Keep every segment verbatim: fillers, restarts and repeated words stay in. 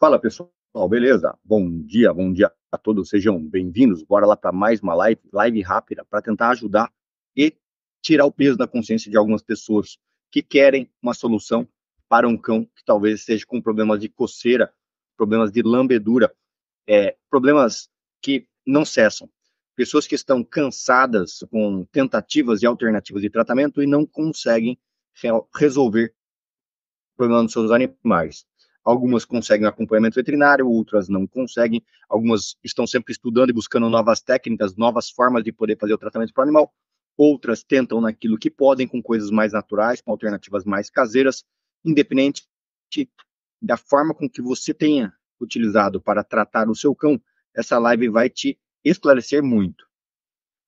Fala pessoal, beleza? Bom dia, bom dia a todos, sejam bem-vindos. Bora lá para mais uma live, live rápida para tentar ajudar e tirar o peso da consciência de algumas pessoas que querem uma solução para um cão que talvez esteja com problemas de coceira, problemas de lambedura, é, problemas que não cessam. Pessoas que estão cansadas com tentativas e alternativas de tratamento e não conseguem resolver o problema dos seus animais. Algumas conseguem acompanhamento veterinário, outras não conseguem. Algumas estão sempre estudando e buscando novas técnicas, novas formas de poder fazer o tratamento para o animal. Outras tentam naquilo que podem, com coisas mais naturais, com alternativas mais caseiras. Independente da forma com que você tenha utilizado para tratar o seu cão, essa live vai te esclarecer muito.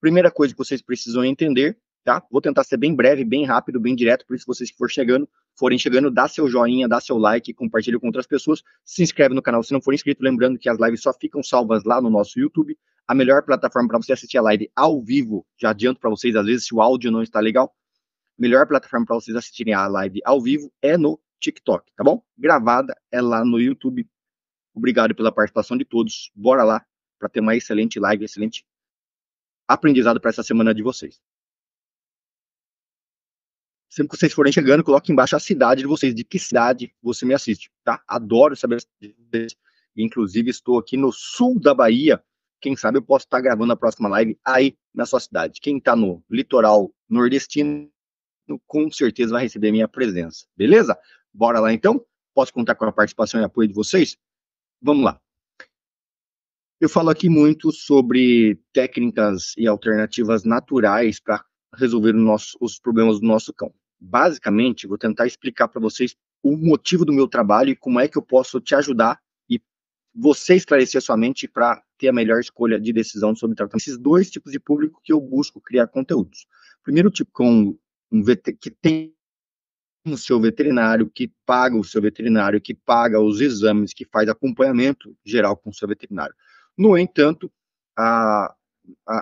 Primeira coisa que vocês precisam entender, tá? Vou tentar ser bem breve, bem rápido, bem direto, por isso vocês que for chegando, forem chegando, dá seu joinha, dá seu like, compartilha com outras pessoas, se inscreve no canal se não for inscrito, lembrando que as lives só ficam salvas lá no nosso YouTube, a melhor plataforma para você assistir a live ao vivo, já adianto para vocês, às vezes se o áudio não está legal, melhor plataforma para vocês assistirem a live ao vivo é no TikTok, tá bom? Gravada é lá no YouTube. Obrigado pela participação de todos, bora lá para ter uma excelente live, excelente aprendizado para essa semana de vocês. Sempre que vocês forem chegando, coloque embaixo a cidade de vocês, de que cidade você me assiste, tá? Adoro saber as cidades. Inclusive, estou aqui no sul da Bahia. Quem sabe eu posso estar gravando a próxima live aí na sua cidade. Quem está no litoral nordestino, com certeza vai receber minha presença, beleza? Bora lá, então? Posso contar com a participação e apoio de vocês? Vamos lá. Eu falo aqui muito sobre técnicas e alternativas naturais para resolver o nosso, os problemas do nosso cão. Basicamente, vou tentar explicar para vocês o motivo do meu trabalho e como é que eu posso te ajudar e você esclarecer a sua mente para ter a melhor escolha de decisão sobre tratamento. Esses dois tipos de público que eu busco criar conteúdos. Primeiro tipo, com um vet... que tem o seu veterinário, que paga o seu veterinário, que paga os exames, que faz acompanhamento geral com o seu veterinário. No entanto, a...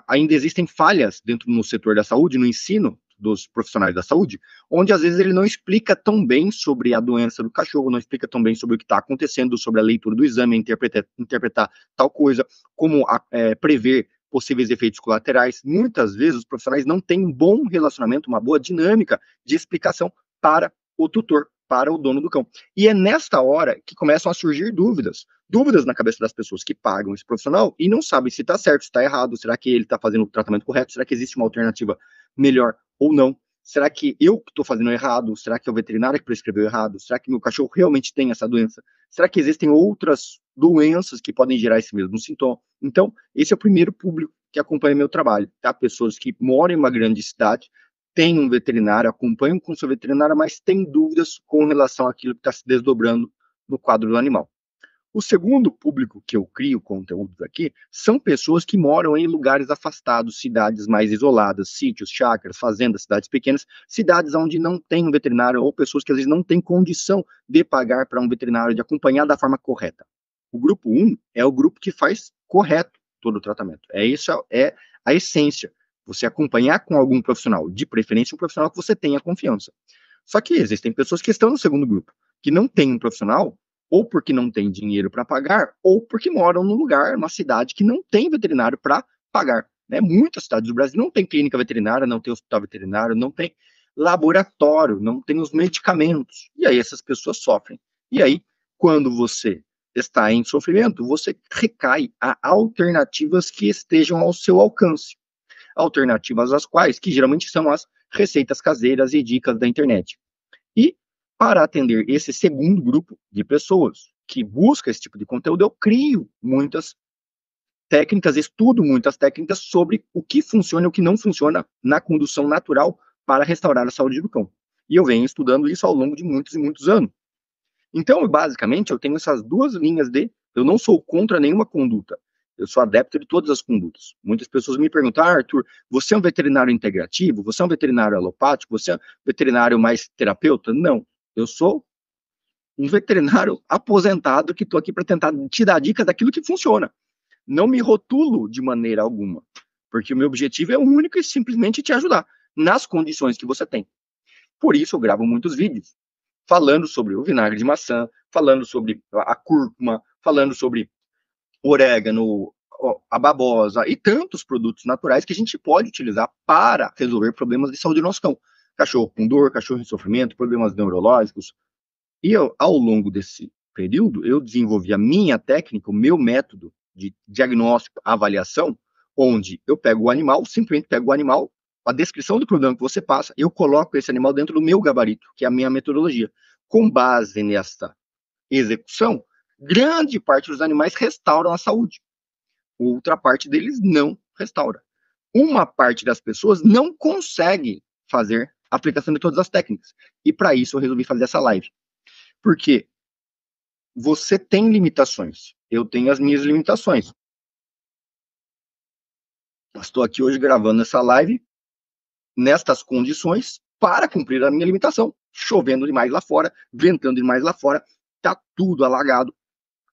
ainda existem falhas dentro do setor da saúde, no ensino dos profissionais da saúde, onde às vezes ele não explica tão bem sobre a doença do cachorro, não explica tão bem sobre o que está acontecendo, sobre a leitura do exame, interpretar, interpretar tal coisa, como é, prever possíveis efeitos colaterais. Muitas vezes os profissionais não têm um bom relacionamento, uma boa dinâmica de explicação para o tutor, para o dono do cão. E é nesta hora que começam a surgir dúvidas. Dúvidas na cabeça das pessoas que pagam esse profissional e não sabem se está certo, se está errado, será que ele está fazendo o tratamento correto, será que existe uma alternativa melhor ou não, será que eu estou fazendo errado, será que é o veterinário que prescreveu errado, será que meu cachorro realmente tem essa doença, será que existem outras doenças que podem gerar esse mesmo sintoma? Então, esse é o primeiro público que acompanha meu trabalho, tá? Pessoas que moram em uma grande cidade, têm um veterinário, acompanham com seu veterinário, mas têm dúvidas com relação àquilo que está se desdobrando no quadro do animal. O segundo público que eu crio conteúdos aqui são pessoas que moram em lugares afastados, cidades mais isoladas, sítios, chácaras, fazendas, cidades pequenas, cidades onde não tem um veterinário ou pessoas que às vezes não têm condição de pagar para um veterinário, de acompanhar da forma correta. O grupo um é o grupo que faz correto todo o tratamento. É isso, é a essência. Você acompanhar com algum profissional, de preferência um profissional que você tenha confiança. Só que existem pessoas que estão no segundo grupo, que não tem um profissional, ou porque não tem dinheiro para pagar, ou porque moram num lugar, numa cidade que não tem veterinário para pagar, né? Muitas cidades do Brasil não tem clínica veterinária, não tem hospital veterinário, não tem laboratório, não tem os medicamentos. E aí essas pessoas sofrem. E aí, quando você está em sofrimento, você recai a alternativas que estejam ao seu alcance. Alternativas às quais, que geralmente são as receitas caseiras e dicas da internet. E para atender esse segundo grupo de pessoas que busca esse tipo de conteúdo, eu crio muitas técnicas, estudo muitas técnicas sobre o que funciona e o que não funciona na condução natural para restaurar a saúde do cão. E eu venho estudando isso ao longo de muitos e muitos anos. Então, basicamente, eu tenho essas duas linhas de... Eu não sou contra nenhuma conduta. Eu sou adepto de todas as condutas. Muitas pessoas me perguntam, ah, Arthur, você é um veterinário integrativo? Você é um veterinário alopático? Você é um veterinário mais terapeuta? Não. Eu sou um veterinário aposentado que estou aqui para tentar te dar dicas daquilo que funciona. Não me rotulo de maneira alguma, porque o meu objetivo é único e simplesmente te ajudar nas condições que você tem. Por isso eu gravo muitos vídeos. falando sobre o vinagre de maçã, falando sobre a cúrcuma, falando sobre orégano, a babosa e tantos produtos naturais que a gente pode utilizar para resolver problemas de saúde do nosso cão. Cachorro com dor, cachorro em sofrimento, problemas neurológicos. E eu, ao longo desse período, eu desenvolvi a minha técnica, o meu método de diagnóstico, avaliação, onde eu pego o animal, simplesmente pego o animal, a descrição do problema que você passa, eu coloco esse animal dentro do meu gabarito, que é a minha metodologia. Com base nesta execução, grande parte dos animais restauram a saúde. Outra parte deles não restaura. Uma parte das pessoas não consegue fazer a aplicação de todas as técnicas. E para isso eu resolvi fazer essa live. Porque você tem limitações. Eu tenho as minhas limitações. Estou aqui hoje gravando essa live nestas condições para cumprir a minha limitação. Chovendo demais lá fora, ventando demais lá fora, tá tudo alagado.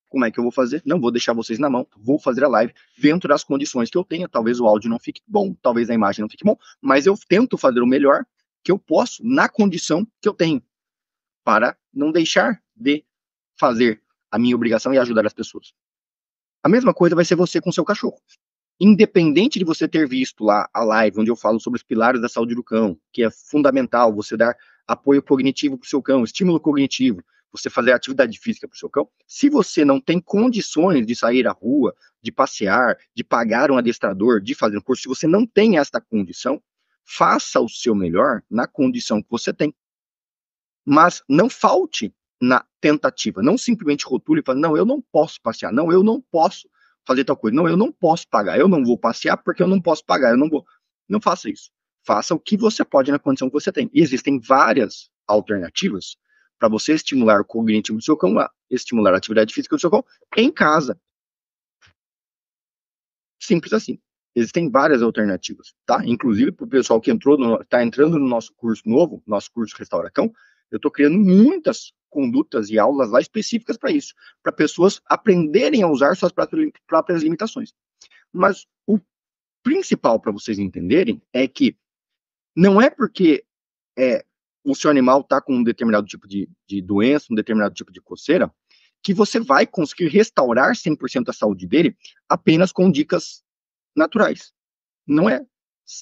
Como é que eu vou fazer? Não vou deixar vocês na mão, vou fazer a live dentro das condições que eu tenho. Talvez o áudio não fique bom, talvez a imagem não fique bom, mas eu tento fazer o melhor que eu posso na condição que eu tenho, para não deixar de fazer a minha obrigação e ajudar as pessoas. A mesma coisa vai ser você com seu cachorro. Independente de você ter visto lá a live onde eu falo sobre os pilares da saúde do cão, que é fundamental você dar apoio cognitivo para o seu cão, estímulo cognitivo, você fazer atividade física para o seu cão, se você não tem condições de sair à rua, de passear, de pagar um adestrador, de fazer um curso, se você não tem esta condição, faça o seu melhor na condição que você tem. Mas não falte na tentativa, não simplesmente rotule e fale, não, eu não posso passear, não, eu não posso fazer tal coisa, não, eu não posso pagar, eu não vou passear porque eu não posso pagar, eu não vou. Não faça isso. Faça o que você pode na condição que você tem. E existem várias alternativas para você estimular o cognitivo do seu cão, estimular a atividade física do seu cão em casa. Simples assim. Existem várias alternativas, tá? Inclusive para o pessoal que entrou, no, tá entrando no nosso curso novo, nosso curso Restaura Cão, eu tô criando muitas condutas e aulas lá específicas para isso, para pessoas aprenderem a usar suas próprias limitações. Mas o principal para vocês entenderem é que não é porque é o seu animal está com um determinado tipo de, de doença, um determinado tipo de coceira, que você vai conseguir restaurar cem por cento a saúde dele apenas com dicas naturais. Não é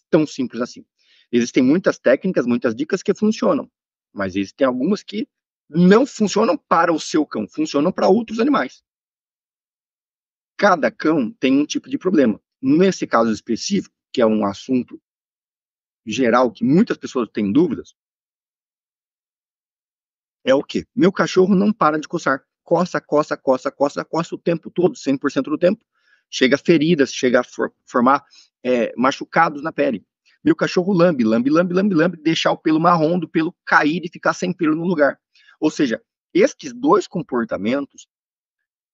tão simples assim. Existem muitas técnicas, muitas dicas que funcionam, mas existem algumas que não funcionam para o seu cão, funcionam para outros animais. Cada cão tem um tipo de problema. Nesse caso específico, que é um assunto geral que muitas pessoas têm dúvidas, é o quê? Meu cachorro não para de coçar. Coça, coça, coça, coça, coça o tempo todo, cem por cento do tempo. Chega feridas, chega a for, formar é, machucados na pele. Meu cachorro lambe, lambe, lambe, lambe, lambe, deixar o pelo marrom do pelo cair e ficar sem pelo no lugar. Ou seja, estes dois comportamentos,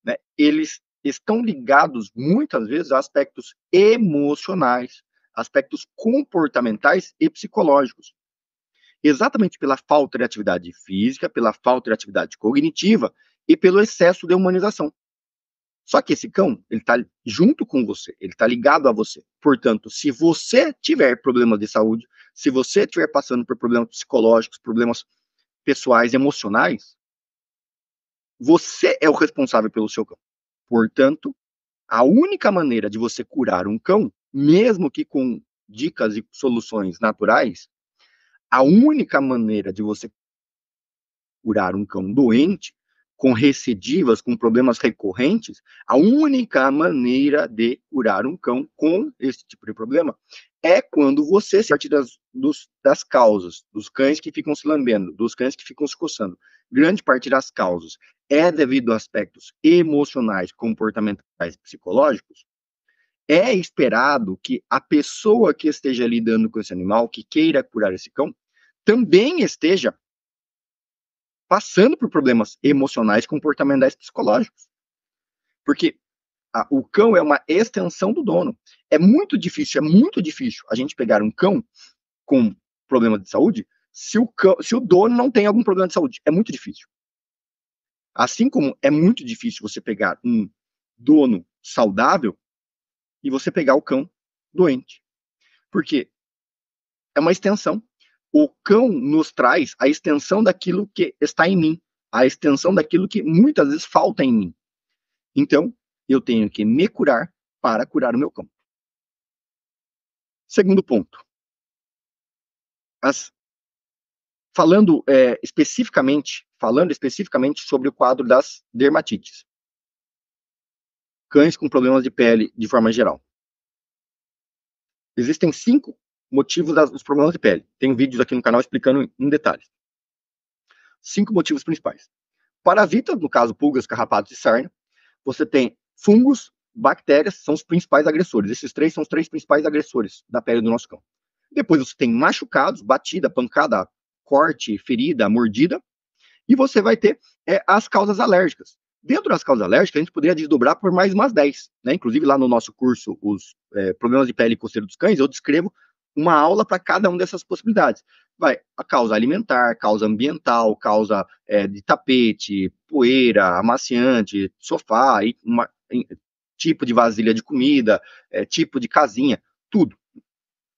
né, eles estão ligados muitas vezes a aspectos emocionais, aspectos comportamentais e psicológicos. Exatamente pela falta de atividade física, pela falta de atividade cognitiva e pelo excesso de humanização. Só que esse cão, ele está junto com você, ele está ligado a você. Portanto, se você tiver problemas de saúde, se você estiver passando por problemas psicológicos, problemas pessoais, emocionais, você é o responsável pelo seu cão. Portanto, a única maneira de você curar um cão, mesmo que com dicas e soluções naturais, a única maneira de você curar um cão doente, com recidivas, com problemas recorrentes, a única maneira de curar um cão com esse tipo de problema é quando você se parte das, dos, das causas, dos cães que ficam se lambendo, dos cães que ficam se coçando. Grande parte das causas é devido a aspectos emocionais, comportamentais e psicológicos. É esperado que a pessoa que esteja lidando com esse animal, que queira curar esse cão, também esteja passando por problemas emocionais, comportamentais, psicológicos. Porque a, o cão é uma extensão do dono. É muito difícil, é muito difícil a gente pegar um cão com problema de saúde se o, cão, se o dono não tem algum problema de saúde. É muito difícil. Assim como é muito difícil você pegar um dono saudável e você pegar o cão doente. Porque é uma extensão. o cão nos traz a extensão daquilo que está em mim, a extensão daquilo que muitas vezes falta em mim. Então, eu tenho que me curar para curar o meu cão. Segundo ponto. As, falando, é, especificamente, falando especificamente sobre o quadro das dermatites. Cães com problemas de pele de forma geral. Existem cinco motivos das, dos problemas de pele. Tem vídeos aqui no canal explicando em, em detalhes. Cinco motivos principais. Parasitas, no caso pulgas, carrapatos e sarna. Você tem fungos, bactérias, são os principais agressores. Esses três são os três principais agressores da pele do nosso cão. Depois você tem machucados, batida, pancada, corte, ferida, mordida. E você vai ter é, as causas alérgicas. Dentro das causas alérgicas, a gente poderia desdobrar por mais umas dez. Né? Inclusive, lá no nosso curso, os é, problemas de pele e coceira dos cães, eu descrevo uma aula para cada uma dessas possibilidades. Vai a causa alimentar, causa ambiental, causa é, de tapete, poeira, amaciante, sofá, e uma, e, tipo de vasilha de comida, é, tipo de casinha, tudo.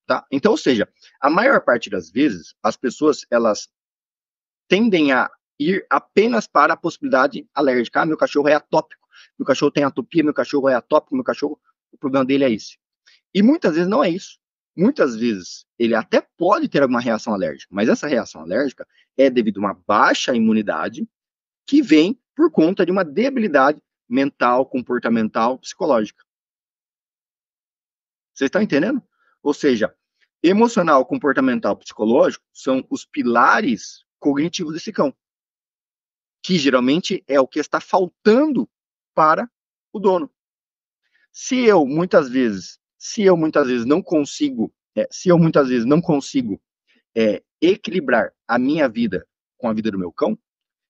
Tá? Então, ou seja, a maior parte das vezes, as pessoas, elas tendem a ir apenas para a possibilidade alérgica. Ah, meu cachorro é atópico, meu cachorro tem atopia, meu cachorro é atópico, meu cachorro, o problema dele é esse. E muitas vezes não é isso. Muitas vezes ele até pode ter alguma reação alérgica, mas essa reação alérgica é devido a uma baixa imunidade que vem por conta de uma debilidade mental, comportamental, psicológica. Vocês estão entendendo? Ou seja, emocional, comportamental, psicológico são os pilares cognitivos desse cão, que geralmente é o que está faltando para o dono. Se eu muitas vezes, se eu muitas vezes não consigo, é, se eu muitas vezes não consigo é, equilibrar a minha vida com a vida do meu cão,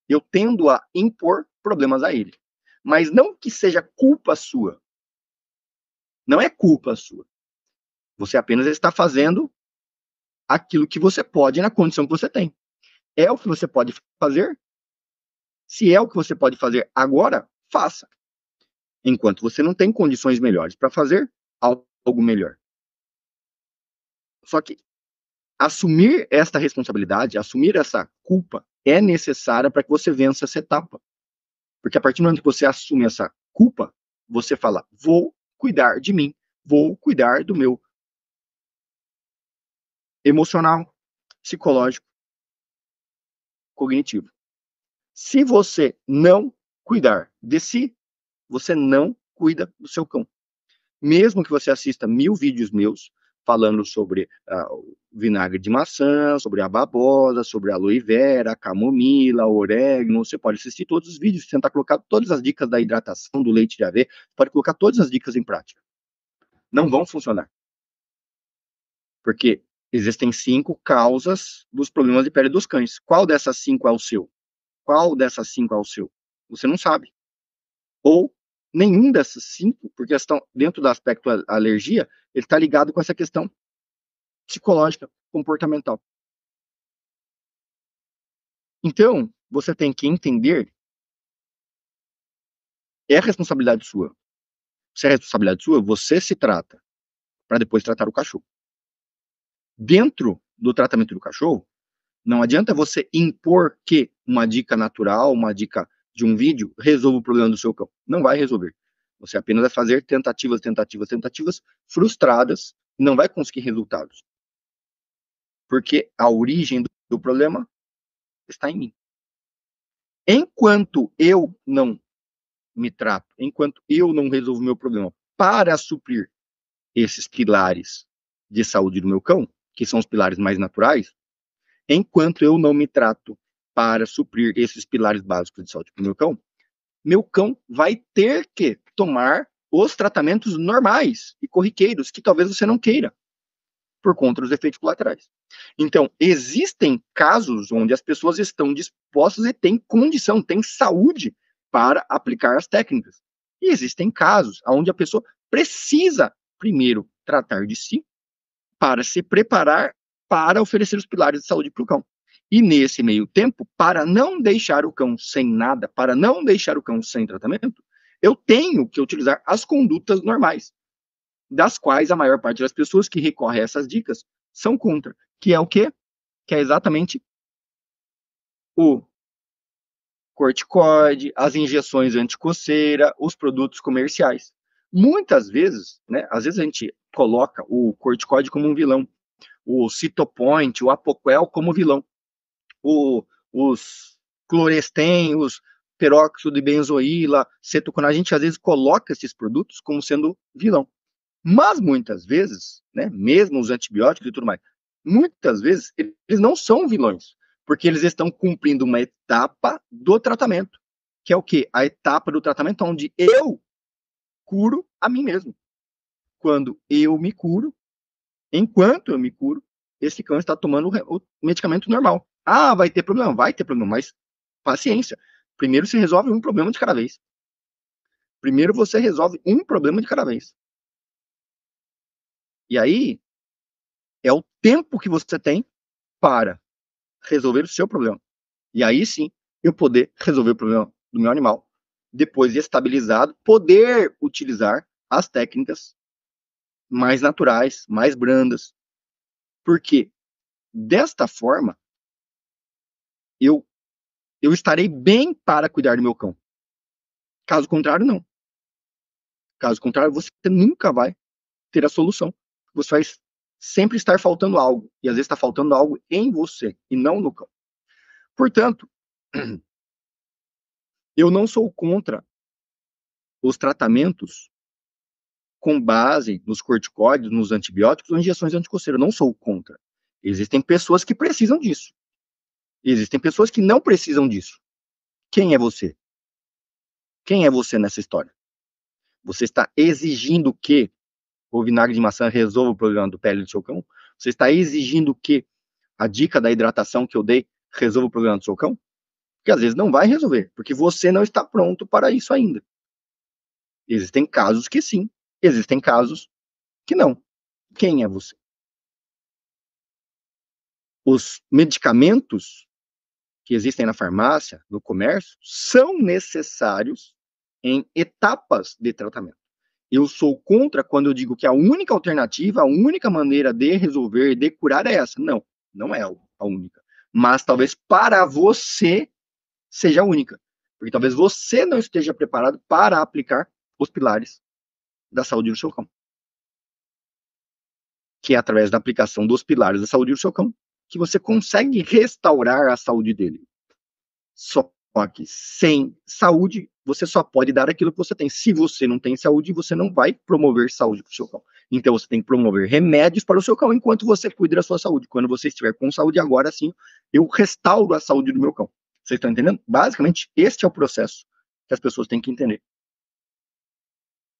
eu tendo a impor problemas a ele. Mas não que seja culpa sua. Não é culpa sua. Você apenas está fazendo aquilo que você pode na condição que você tem. É o que você pode fazer? Se é o que você pode fazer agora, faça. Enquanto você não tem condições melhores para fazer algo melhor. Só que assumir esta responsabilidade, assumir essa culpa é necessária para que você vença essa etapa. Porque a partir do momento que você assume essa culpa, você fala, vou cuidar de mim, vou cuidar do meu emocional, psicológico, cognitivo. Se você não cuidar de si, você não cuida do seu cão. Mesmo que você assista mil vídeos meus falando sobre uh, vinagre de maçã, sobre a babosa, sobre a aloe vera, a camomila, o orégano, você pode assistir todos os vídeos, tentar colocar todas as dicas da hidratação do leite de aveia, pode colocar todas as dicas em prática. Não vão funcionar. Porque existem cinco causas dos problemas de pele dos cães. Qual dessas cinco é o seu? Qual dessas cinco é o seu? Você não sabe. Ou nenhum dessas cinco, porque estão dentro do aspecto alergia, ele está ligado com essa questão psicológica, comportamental. Então, você tem que entender, é a responsabilidade sua. Se é a responsabilidade sua, você se trata para depois tratar o cachorro. Dentro do tratamento do cachorro, não adianta você impor que uma dica natural, uma dica de um vídeo, resolva o problema do seu cão. Não vai resolver. Você apenas vai fazer tentativas, tentativas, tentativas frustradas e não vai conseguir resultados. Porque a origem do problema está em mim. Enquanto eu não me trato, enquanto eu não resolvo o meu problema para suprir esses pilares de saúde do meu cão, que são os pilares mais naturais, enquanto eu não me trato para suprir esses pilares básicos de saúde para o meu cão, meu cão vai ter que tomar os tratamentos normais e corriqueiros que talvez você não queira, por conta dos efeitos colaterais. Então, existem casos onde as pessoas estão dispostas e têm condição, têm saúde para aplicar as técnicas. E existem casos onde a pessoa precisa primeiro tratar de si para se preparar para oferecer os pilares de saúde para o cão. E nesse meio tempo, para não deixar o cão sem nada, para não deixar o cão sem tratamento, eu tenho que utilizar as condutas normais, das quais a maior parte das pessoas que recorrem a essas dicas são contra, que é o quê? que é exatamente o corticoide, as injeções anticoceira, os produtos comerciais. Muitas vezes, né, às vezes a gente coloca o corticoide como um vilão, o Citopoint, o Apoquel como vilão, o, os Clorestem, os peróxido de benzoíla, cetoconazol, a gente às vezes coloca esses produtos como sendo vilão. Mas muitas vezes, né, mesmo os antibióticos e tudo mais, muitas vezes eles não são vilões, porque eles estão cumprindo uma etapa do tratamento, que é o quê? A etapa do tratamento onde eu curo a mim mesmo. Quando eu me curo, enquanto eu me curo, esse cão está tomando o medicamento normal. Ah, vai ter problema? Vai ter problema, mas paciência. Primeiro se resolve um problema de cada vez. Primeiro você resolve um problema de cada vez. E aí, é o tempo que você tem para resolver o seu problema. E aí sim, eu poder resolver o problema do meu animal. Depois de estabilizado, poder utilizar as técnicas mais naturais, mais brandas. Porque, desta forma, eu, eu estarei bem para cuidar do meu cão. Caso contrário, não. Caso contrário, você nunca vai ter a solução. Você vai sempre estar faltando algo. E às vezes está faltando algo em você e não no cão. Portanto, eu não sou contra os tratamentos com base nos corticóides, nos antibióticos ou injeções anticoceiras. Eu não sou contra. Existem pessoas que precisam disso. Existem pessoas que não precisam disso. Quem é você? Quem é você nessa história? Você está exigindo que o vinagre de maçã resolva o problema do pele do seu cão? Você está exigindo que a dica da hidratação que eu dei resolva o problema do seu cão? Porque às vezes não vai resolver, porque você não está pronto para isso ainda. Existem casos que sim, existem casos que não. Quem é você? Os medicamentos que existem na farmácia, no comércio, são necessários em etapas de tratamento. Eu sou contra quando eu digo que a única alternativa, a única maneira de resolver, de curar é essa. Não, não é a única. Mas talvez para você seja a única. Porque talvez você não esteja preparado para aplicar os pilares da saúde do seu cão. Que é através da aplicação dos pilares da saúde do seu cão que você consegue restaurar a saúde dele. Só que sem saúde, você só pode dar aquilo que você tem. Se você não tem saúde, você não vai promover saúde para o seu cão. Então, você tem que promover remédios para o seu cão enquanto você cuida da sua saúde. Quando você estiver com saúde, agora sim, eu restauro a saúde do meu cão. Vocês estão entendendo? Basicamente, este é o processo que as pessoas têm que entender.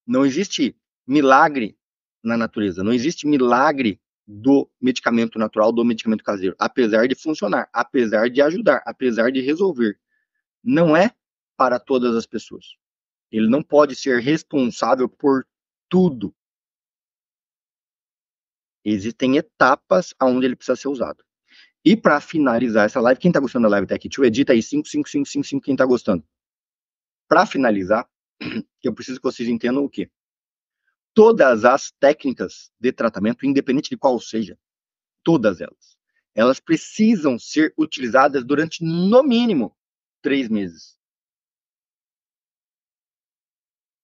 Não existe milagre na natureza. Não existe milagre do medicamento natural, do medicamento caseiro, apesar de funcionar, apesar de ajudar, apesar de resolver, não é para todas as pessoas. Ele não pode ser responsável por tudo. Existem etapas aonde ele precisa ser usado. E para finalizar essa live, quem tá gostando da live até aqui? Tio, edita aí cinco, cinco, cinco, cinco, cinco, quem tá gostando. Para finalizar, eu preciso que vocês entendam o quê? Todas as técnicas de tratamento, independente de qual seja, todas elas, elas precisam ser utilizadas durante, no mínimo, três meses.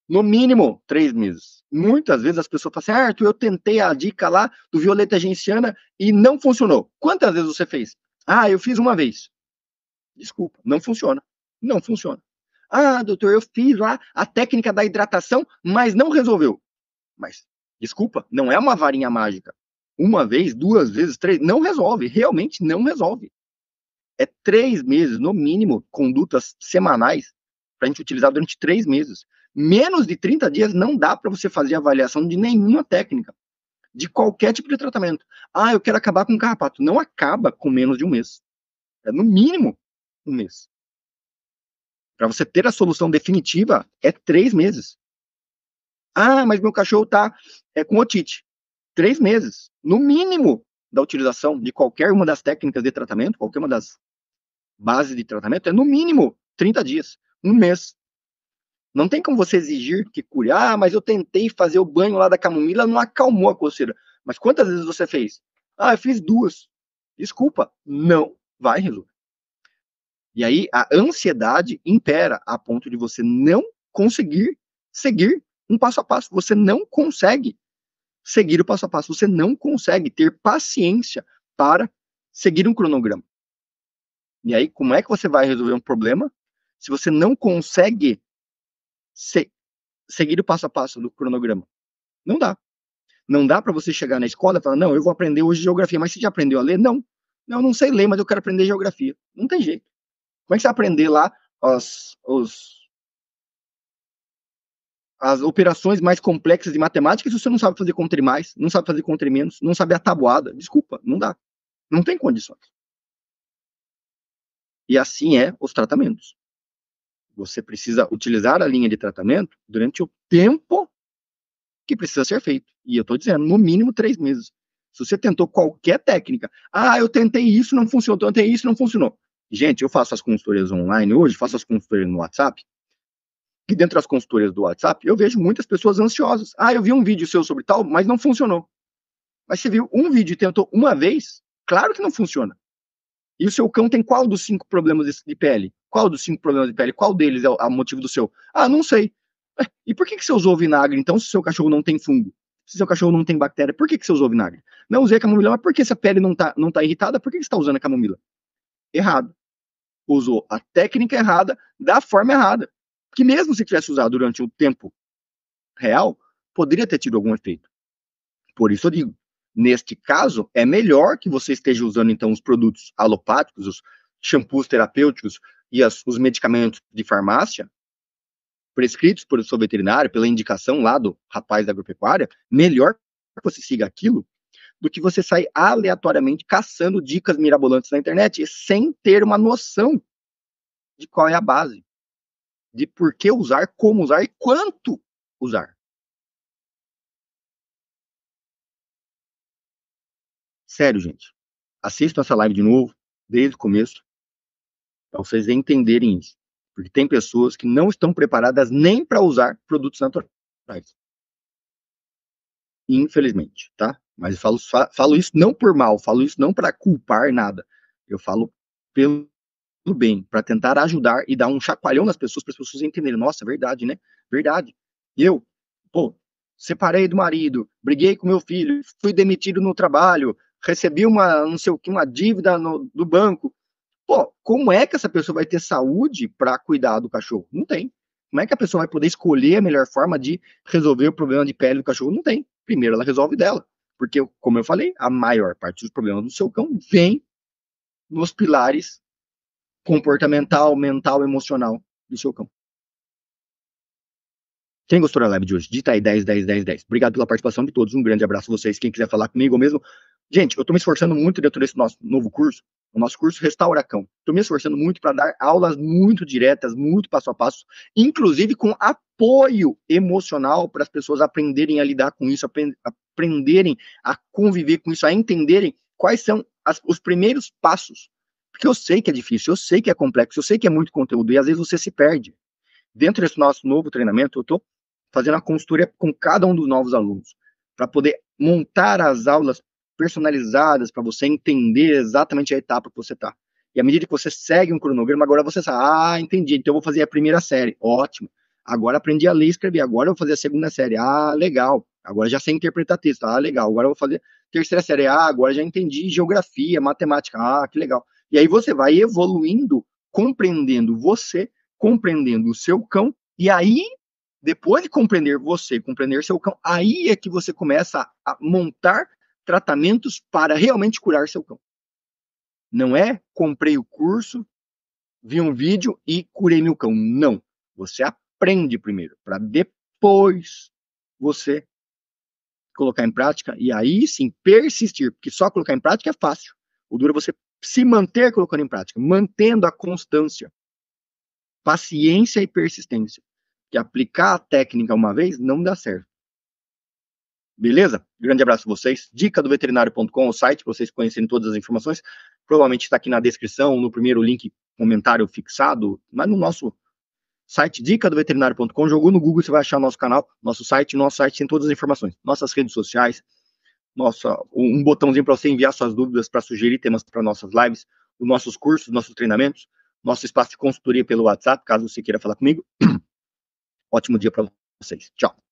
No mínimo, três meses. Muitas vezes as pessoas falam assim, ah, Arthur, eu tentei a dica lá do Violeta Genciana e não funcionou. Quantas vezes você fez? Ah, eu fiz uma vez. Desculpa, não funciona. Não funciona. Ah, doutor, eu fiz lá a técnica da hidratação, mas não resolveu. Mas, desculpa, não é uma varinha mágica. Uma vez, duas vezes, três, não resolve. Realmente não resolve. É três meses, no mínimo, condutas semanais para a gente utilizar durante três meses. Menos de trinta dias não dá para você fazer avaliação de nenhuma técnica, de qualquer tipo de tratamento. Ah, eu quero acabar com o carrapato. Não acaba com menos de um mês. É no mínimo um mês. Para você ter a solução definitiva, é três meses. Ah, mas meu cachorro tá é, com otite. Três meses, no mínimo, da utilização de qualquer uma das técnicas de tratamento, qualquer uma das bases de tratamento, é no mínimo trinta dias, um mês. Não tem como você exigir que cure. Ah, mas eu tentei fazer o banho lá da camomila, não acalmou a coceira. Mas quantas vezes você fez? Ah, eu fiz duas. Desculpa, não vai resolver. E aí a ansiedade impera a ponto de você não conseguir seguir um passo a passo. Você não consegue seguir o passo a passo. Você não consegue ter paciência para seguir um cronograma. E aí, como é que você vai resolver um problema se você não consegue se, seguir o passo a passo do cronograma? Não dá. Não dá para você chegar na escola e falar, não, eu vou aprender hoje geografia, mas você já aprendeu a ler? Não. Não, eu não sei ler, mas eu quero aprender geografia. Não tem jeito. Como é que você vai aprender lá as, os, as operações mais complexas de matemática se você não sabe fazer contra e mais, não sabe fazer contra e menos, não sabe a tabuada? Desculpa, não dá. Não tem condições. E assim é os tratamentos. Você precisa utilizar a linha de tratamento durante o tempo que precisa ser feito. E eu estou dizendo, no mínimo três meses. Se você tentou qualquer técnica, ah, eu tentei isso, não funcionou, eu tentei isso, não funcionou. Gente, eu faço as consultorias online hoje, faço as consultorias no WhatsApp, e dentro das consultorias do WhatsApp, eu vejo muitas pessoas ansiosas. Ah, eu vi um vídeo seu sobre tal, mas não funcionou. Mas você viu um vídeo e tentou uma vez, claro que não funciona. E o seu cão tem qual dos cinco problemas de pele? Qual dos cinco problemas de pele? Qual deles é o motivo do seu? Ah, não sei. E por que, que você usou vinagre, então, se seu cachorro não tem fungo? Se seu cachorro não tem bactéria, por que, que você usou vinagre? Não usei camomila, mas por que essa pele não tá, não tá irritada? Por que, que você está usando a camomila? Errado. Usou a técnica errada, da forma errada. Que mesmo se tivesse usado durante o tempo real, poderia ter tido algum efeito. Por isso eu digo, neste caso, é melhor que você esteja usando, então, os produtos alopáticos, os shampoos terapêuticos e as, os medicamentos de farmácia, prescritos por seu veterinário, pela indicação lá do rapaz da agropecuária, melhor que você siga aquilo do que você sair aleatoriamente caçando dicas mirabolantes na internet sem ter uma noção de qual é a base, de por que usar, como usar e quanto usar. Sério, gente. Assistam essa live de novo, desde o começo, para vocês entenderem isso. Porque tem pessoas que não estão preparadas nem para usar produtos naturais. Infelizmente, tá? Mas eu falo, falo isso não por mal, falo isso não para culpar nada. Eu falo pelo bem, para tentar ajudar e dar um chacoalhão nas pessoas, para as pessoas entenderem. Nossa, verdade, né? Verdade. Eu, pô, separei do marido, briguei com meu filho, fui demitido no trabalho, recebi uma, não sei o que, uma dívida no, do banco. Pô, como é que essa pessoa vai ter saúde para cuidar do cachorro? Não tem. Como é que a pessoa vai poder escolher a melhor forma de resolver o problema de pele do cachorro? Não tem. Primeiro ela resolve dela. Porque, como eu falei, a maior parte dos problemas do seu cão vem nos pilares comportamental, mental, emocional do seu cão. Quem gostou da live de hoje? Dita aí dez, dez, dez, dez. Obrigado pela participação de todos. Um grande abraço a vocês. Quem quiser falar comigo mesmo. Gente, eu estou me esforçando muito dentro desse nosso novo curso. O nosso curso Restaura Cão. Estou me esforçando muito para dar aulas muito diretas, muito passo a passo. Inclusive com apoio emocional para as pessoas aprenderem a lidar com isso. Aprenderem a conviver com isso. A entenderem quais são as, os primeiros passos. Porque eu sei que é difícil. Eu sei que é complexo. Eu sei que é muito conteúdo. E às vezes você se perde. Dentro desse nosso novo treinamento, eu estou fazendo a consultoria com cada um dos novos alunos, para poder montar as aulas personalizadas, para você entender exatamente a etapa que você está. E à medida que você segue um cronograma, agora você sabe, ah, entendi, então eu vou fazer a primeira série, ótimo. Agora aprendi a ler e escrever, agora eu vou fazer a segunda série, ah, legal. Agora já sei interpretar texto, ah, legal. Agora eu vou fazer a terceira série, ah, agora já entendi geografia, matemática, ah, que legal. E aí você vai evoluindo, compreendendo você, compreendendo o seu cão, e aí depois de compreender você, compreender seu cão, aí é que você começa a montar tratamentos para realmente curar seu cão. Não é comprei o curso, vi um vídeo e curei meu cão. Não. Você aprende primeiro, para depois você colocar em prática e aí sim persistir, porque só colocar em prática é fácil. O duro é você se manter colocando em prática, mantendo a constância, paciência e persistência. Que aplicar a técnica uma vez não dá certo. Beleza? Grande abraço a vocês. dica do veterinário ponto com, o site, para vocês conhecerem todas as informações. Provavelmente está aqui na descrição, no primeiro link, comentário fixado, mas no nosso site, dica do veterinário ponto com. Jogou no Google, você vai achar nosso canal, nosso site, nosso site tem todas as informações. Nossas redes sociais, nossa, um botãozinho para você enviar suas dúvidas, para sugerir temas para nossas lives, os nossos cursos, nossos treinamentos, nosso espaço de consultoria pelo WhatsApp, caso você queira falar comigo. Ótimo dia para vocês. Tchau.